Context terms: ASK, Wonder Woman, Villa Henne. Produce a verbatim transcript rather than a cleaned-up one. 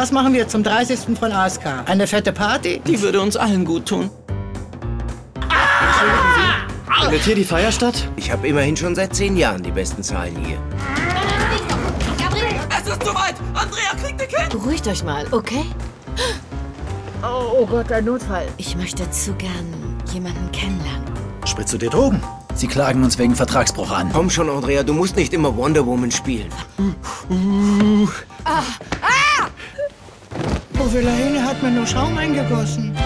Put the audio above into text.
Was machen wir zum dreißigsten von A S K? Eine fette Party? Die würde uns allen gut tun. Ah! Findet hier die Feier statt? Ich habe immerhin schon seit zehn Jahren die besten Zahlen hier. Es ist soweit! Andrea kriegt ein Kind! Beruhigt euch mal, okay? Oh, oh Gott, ein Notfall. Ich möchte zu gern jemanden kennenlernen. Spritzt du dir Drogen? Sie klagen uns wegen Vertragsbruch an. Komm schon, Andrea, du musst nicht immer Wonder Woman spielen. Ah, ah! Oh, Villa Henne hat mir nur Schaum eingegossen.